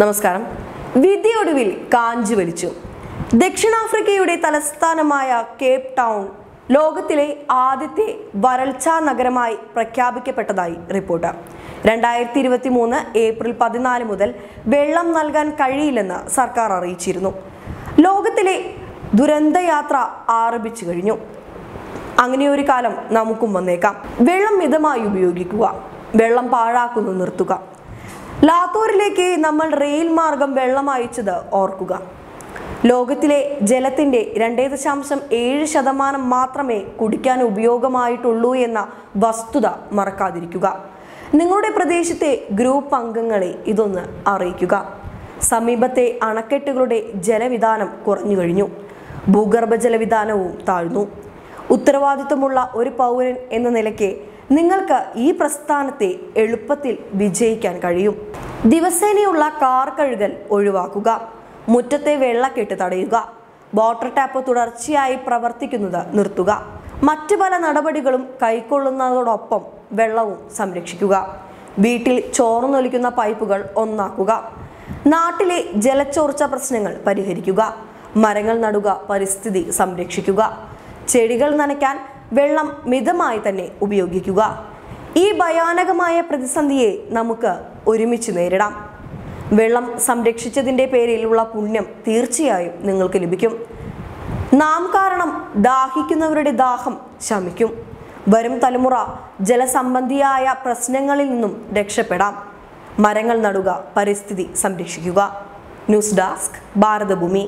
നമസ്കാരം. വിധിയൊടുവിൽ കാഞ്ചു വലിച്ചു. ദക്ഷിണാഫ്രിക്കയുടെ തലസ്ഥാനമായ കേപ്പ് ടൗൺ ലോകത്തിലെ ആദ്യത്തെ വരൾച്ചാ നഗരമായി പ്രഖ്യാപിക്കപ്പെട്ടതായി റിപ്പോർട്ട്. 2023 ഏപ്രിൽ 14 മുതൽ വെള്ളം നൽകാൻ കഴിയില്ലെന്ന് സർക്കാർ അറിയിച്ചിരുന്നു. ലോകത്തിലെ ദുരന്തയാത്ര ആരംഭിച്ചു കഴിഞ്ഞു. അങ്ങനെയൊരു കാലം നമുക്കും വന്നേക്കാം. വെള്ളം മിതമായി ഉപയോഗിക്കുക, വെള്ളം പാഴാക്കുന്നു നിർത്തുക. ലാത്തൂരിലേക്ക് നമ്മൾ റെയിൽ മാർഗം വെള്ളം അയച്ചത് ഓർക്കുക. ലോകത്തിലെ ജലത്തിൻ്റെ 2.7% മാത്രമേ കുടിക്കാൻ ഉപയോഗമായിട്ടുള്ളൂ എന്ന വസ്തുത മറക്കാതിരിക്കുക. നിങ്ങളുടെ പ്രദേശത്തെ ഗ്രൂപ്പ് അംഗങ്ങളെ ഇതൊന്ന് അറിയിക്കുക. സമീപത്തെ അണക്കെട്ടുകളുടെ ജലവിധാനം കുറഞ്ഞു കഴിഞ്ഞു. ഭൂഗർഭ ജലവിധാനവും താഴ്ന്നു. ഉത്തരവാദിത്വമുള്ള ഒരു പൗരൻ എന്ന നിലയ്ക്ക് നിങ്ങൾക്ക് ഈ പ്രസ്ഥാനത്തെ എളുപ്പത്തിൽ വിജയിക്കാൻ കഴിയും. ദിവസേനയുള്ള കാർ കഴുകൽ ഒഴിവാക്കുക. മുറ്റത്തെ വെള്ളക്കെട്ട് തടയുക. വാട്ടർ ടാപ്പ് തുടർച്ചയായി പ്രവർത്തിക്കുന്നത് നിർത്തുക. മറ്റു പല നടപടികളും കൈക്കൊള്ളുന്നതോടൊപ്പം വെള്ളവും സംരക്ഷിക്കുക. വീട്ടിൽ ചോർന്നൊലിക്കുന്ന പൈപ്പുകൾ ഒന്നാക്കുക. നാട്ടിലെ ജലച്ചോർച്ച പ്രശ്നങ്ങൾ പരിഹരിക്കുക. മരങ്ങൾ നടുക. പരിസ്ഥിതി സംരക്ഷിക്കുക. ചെടികൾ നനയ്ക്കാൻ വെള്ളം മിതമായി തന്നെ ഉപയോഗിക്കുക. ഈ ഭയാനകമായ പ്രതിസന്ധിയെ നമുക്ക് ഒരുമിച്ച് നേരിടാം. വെള്ളം സംരക്ഷിച്ചതിൻ്റെ പേരിലുള്ള പുണ്യം തീർച്ചയായും നിങ്ങൾക്ക് ലഭിക്കും. നാം കാരണം ദാഹിക്കുന്നവരുടെ ദാഹം ശമിക്കും. വരും തലമുറ ജലസംബന്ധിയായ പ്രശ്നങ്ങളിൽ നിന്നും രക്ഷപ്പെടാം. മരങ്ങൾ നടുക. പരിസ്ഥിതി സംരക്ഷിക്കുക. News desk, Bharathabhoomi.